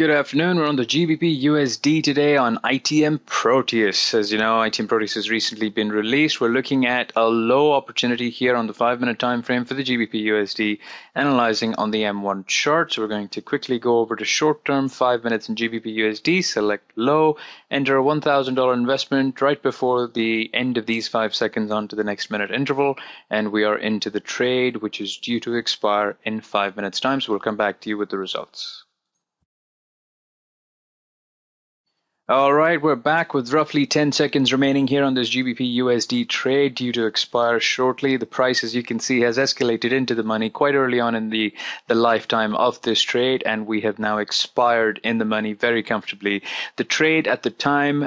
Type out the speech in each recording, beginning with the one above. Good afternoon. We're on the GBP/USD today on ITM Proteus. As you know, ITM Proteus has recently been released. We're looking at a low opportunity here on the 5-minute time frame for the GBP/USD, analyzing on the M1 chart. So we're going to quickly go over to short term, 5 minutes in GBP/USD, select low, enter a $1,000 investment right before the end of these 5 seconds onto the next minute interval, and we are into the trade, which is due to expire in 5 minutes time. So we'll come back to you with the results. All right, we're back with roughly 10 seconds remaining here on this GBP/USD trade due to expire shortly. The price, as you can see, has escalated into the money quite early on in the lifetime of this trade, and we have now expired in the money very comfortably. The trade at the time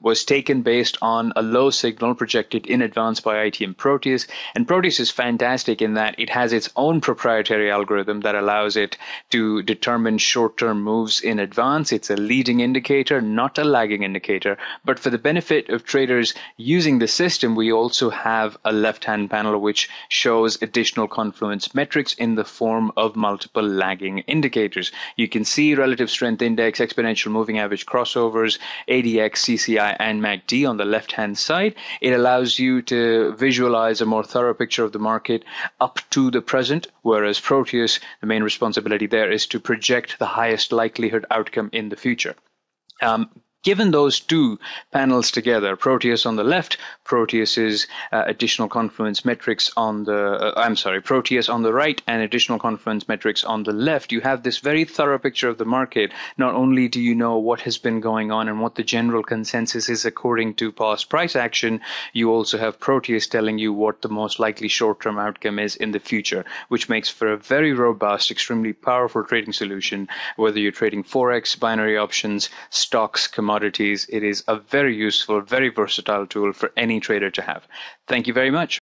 was taken based on a low signal projected in advance by ITM Proteus, and Proteus is fantastic in that it has its own proprietary algorithm that allows it to determine short-term moves in advance. It's a leading indicator, not a lagging indicator, but for the benefit of traders using the system, we also have a left-hand panel which shows additional confluence metrics in the form of multiple lagging indicators. You can see relative strength index, exponential moving average crossovers, ADX, CCI, and MACD on the left-hand side. It allows you to visualize a more thorough picture of the market up to the present, whereas Proteus, the main responsibility there is to project the highest likelihood outcome in the future. Given those two panels together, Proteus on the left, Proteus's additional confluence metrics on the, Proteus on the right and additional confluence metrics on the left, you have this very thorough picture of the market. Not only do you know what has been going on and what the general consensus is according to past price action, you also have Proteus telling you what the most likely short-term outcome is in the future, which makes for a very robust, extremely powerful trading solution, whether you're trading Forex, binary options, stocks, commodities. It is a very useful, very versatile tool for any trader to have. Thank you very much.